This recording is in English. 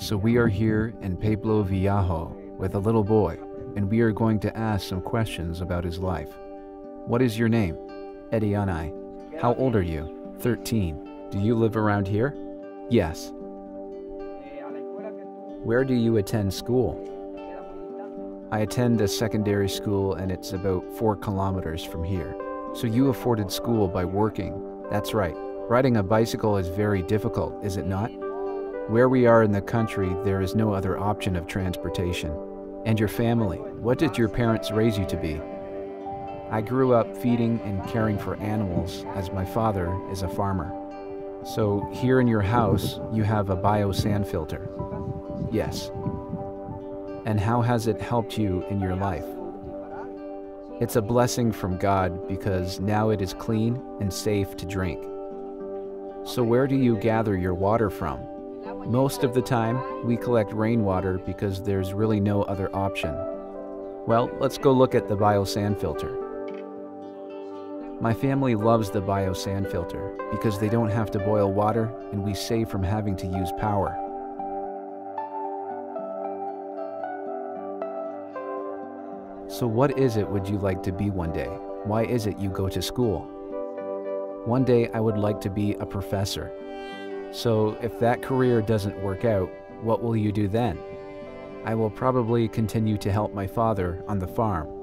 So we are here in Pueblo Viajo with a little boy, and we are going to ask some questions about his life. What is your name? Eddie Anai. How old are you? 13. Do you live around here? Yes. Where do you attend school? I attend a secondary school, and it's about 4 kilometers from here. So you afforded school by working. That's right. Riding a bicycle is very difficult, is it not? Where we are in the country, there is no other option of transportation. And your family, what did your parents raise you to be? I grew up feeding and caring for animals, as my father is a farmer. So here in your house, you have a biosand filter. Yes. And how has it helped you in your life? It's a blessing from God because now it is clean and safe to drink. So where do you gather your water from? Most of the time, we collect rainwater because there's really no other option. Well, let's go look at the biosand filter. My family loves the biosand filter because they don't have to boil water, and we save from having to use power. So what is it would you like to be one day? Why is it you go to school? One day I would like to be a professor. So if that career doesn't work out, what will you do then? I will probably continue to help my father on the farm.